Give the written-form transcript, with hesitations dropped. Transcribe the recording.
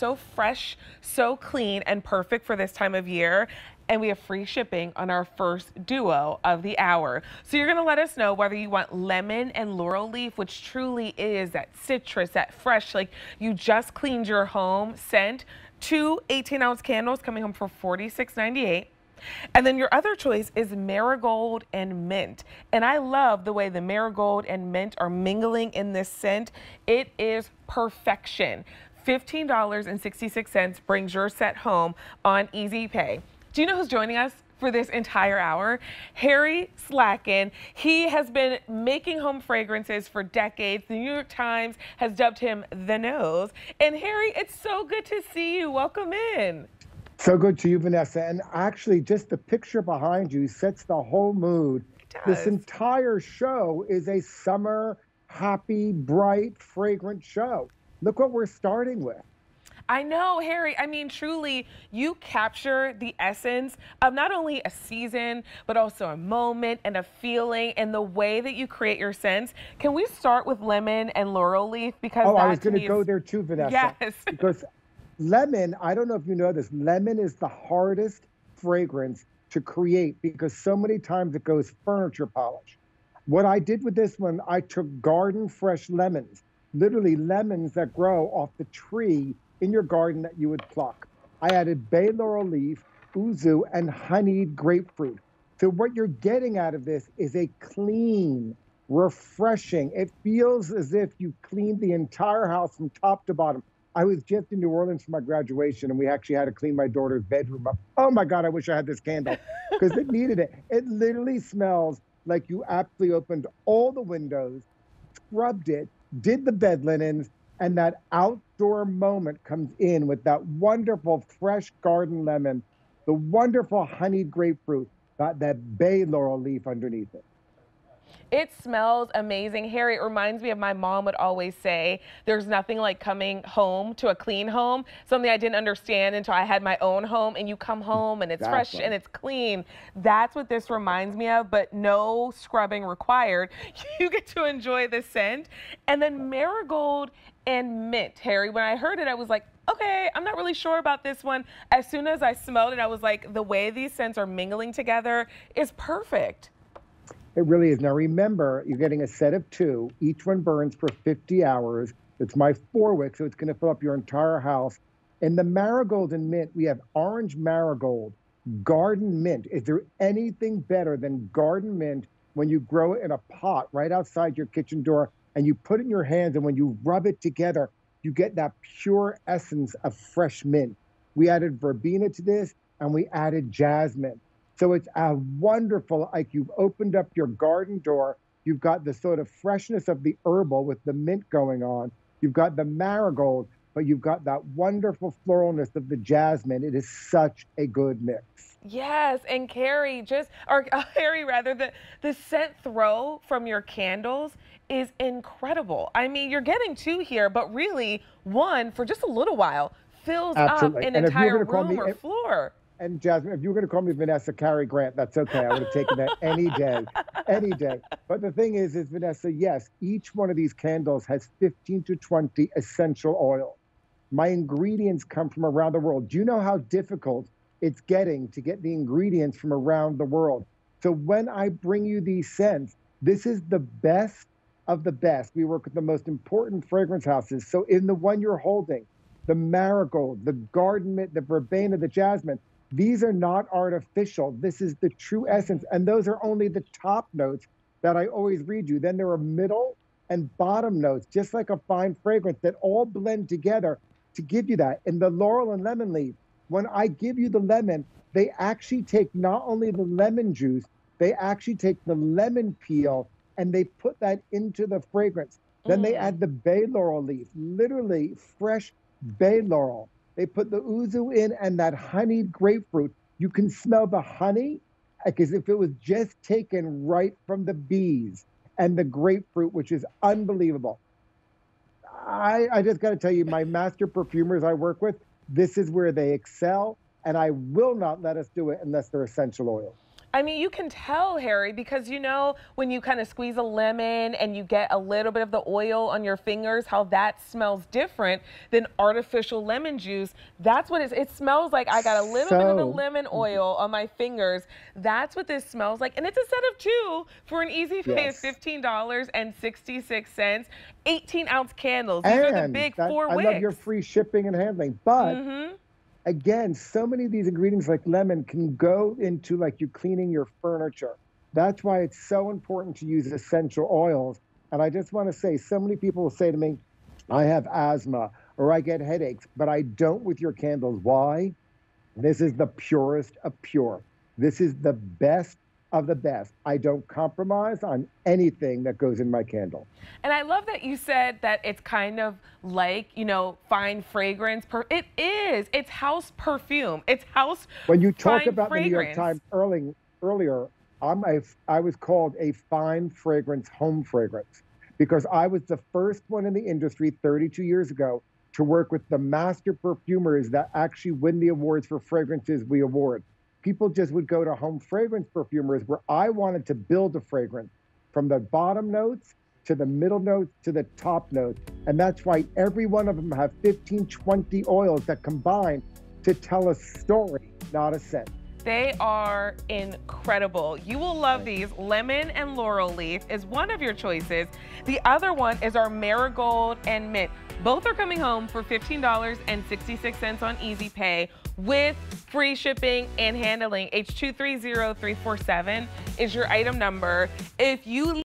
so fresh, so clean, and perfect for this time of year. And we have free shipping on our first duo of the hour. So you're gonna let us know whether you want lemon and laurel leaf, which truly is that citrus, that fresh, like you just cleaned your home scent. Two 18-ounce candles coming home for $46.98. And then your other choice is marigold and mint. And I love the way the marigold and mint are mingling in this scent. It is perfection. $15.66 brings your set home on Easy Pay. Do you know who's joining us for this entire hour? Harry Slatkin. He has been making home fragrances for decades. The New York Times has dubbed him The Nose. And Harry, it's so good to see you. Welcome in. So good to you, Vanessa. And actually, just the picture behind you sets the whole mood. This entire show is a summer, happy, bright, fragrant show. Look what we're starting with. I know, Harry, I mean, truly, you capture the essence of not only a season, but also a moment and a feeling and the way that you create your scents. Can we start with lemon and laurel leaf? Because I was going to go there too, Vanessa. Yes. Because lemon, I don't know if you know this, lemon is the hardest fragrance to create because so many times it goes furniture polish. What I did with this one, I took garden fresh lemons, literally lemons that grow off the tree in your garden that you would pluck. I added bay laurel leaf, ouzu, and honeyed grapefruit. So what you're getting out of this is a clean, refreshing, it feels as if you cleaned the entire house from top to bottom. I was just in New Orleans for my graduation and we actually had to clean my daughter's bedroom up. Oh my God, I wish I had this candle because it needed it. It literally smells like you aptly opened all the windows, scrubbed it, did the bed linens, and that outdoor moment comes in with that wonderful fresh garden lemon, the wonderful honeyed grapefruit, that bay laurel leaf underneath it. It smells amazing. Harry, it reminds me of my mom would always say, there's nothing like coming home to a clean home, something I didn't understand until I had my own home, and you come home and it's fresh and it's clean. That's what this reminds me of, but no scrubbing required. You get to enjoy the scent. And then marigold and mint, Harry. When I heard it, I was like, okay, I'm not really sure about this one. As soon as I smelled it, I was like, the way these scents are mingling together is perfect. It really is. Now remember, you're getting a set of two. Each one burns for 50 hours. It's my 4-wick, so it's going to fill up your entire house. In the marigold and mint, we have orange marigold, garden mint. Is there anything better than garden mint when you grow it in a pot right outside your kitchen door and you put it in your hands and when you rub it together, you get that pure essence of fresh mint. We added verbena to this and we added jasmine. So it's a wonderful, like you've opened up your garden door, you've got the sort of freshness of the herbal with the mint going on, you've got the marigold, but you've got that wonderful floralness of the jasmine. It is such a good mix. Yes, and Carrie, the scent throw from your candles is incredible. I mean, you're getting two here, but really one for just a little while fills up an entire room or floor. And Jasmine, if you were going to call me Vanessa Carey Grant, that's okay. I would have taken that any day, any day. But the thing is Vanessa, yes, each one of these candles has 15 to 20 essential oils. My ingredients come from around the world. Do you know how difficult it's getting to get the ingredients from around the world? So when I bring you these scents, this is the best of the best. We work with the most important fragrance houses. So in the one you're holding, the marigold, the garden mint, the verbena, the jasmine, these are not artificial. This is the true essence. And those are only the top notes that I always read you. Then there are middle and bottom notes, just like a fine fragrance that all blend together to give you that. In the laurel and lemon leaf, when I give you the lemon, they actually take not only the lemon juice, they actually take the lemon peel and they put that into the fragrance. Then they add the bay laurel leaf, literally fresh bay laurel. They put the ouzu in and that honeyed grapefruit. You can smell the honey as if it was just taken right from the bees, and the grapefruit, which is unbelievable. I just got to tell you, my master perfumers I work with, this is where they excel, and I will not let us do it unless they're essential oils. I mean, you can tell, Harry, because you know when you kind of squeeze a lemon and you get a little bit of the oil on your fingers, how that smells different than artificial lemon juice. That's what it smells like. I got a little bit of the lemon oil on my fingers. That's what this smells like. And it's a set of two for an easy pay of $15.66. 18-ounce candles. These are the big 4 wicks. I love your free shipping and handling, but again, so many of these ingredients like lemon can go into like you cleaning your furniture. That's why it's so important to use essential oils. And I just want to say, so many people will say to me, I have asthma or I get headaches, but I don't with your candles. Why? This is the purest of pure. This is the best of the best. I don't compromise on anything that goes in my candle. And I love that you said that it's kind of like, you know, fine fragrance. It is. It's house perfume. It's house When you talk about fragrance. The New York Times earlier, I was called a fine fragrance home fragrance because I was the first one in the industry 32 years ago to work with the master perfumers that actually win the awards for fragrances we award. People just would go to home fragrance perfumers, where I wanted to build a fragrance from the bottom notes to the middle notes to the top notes. And that's why every one of them have 15, 20 oils that combine to tell a story, not a scent. They are incredible. You will love these. Lemon and laurel leaf is one of your choices. The other one is our marigold and mint. Both are coming home for $15.66 on Easy Pay with free shipping and handling. H230347 is your item number. If you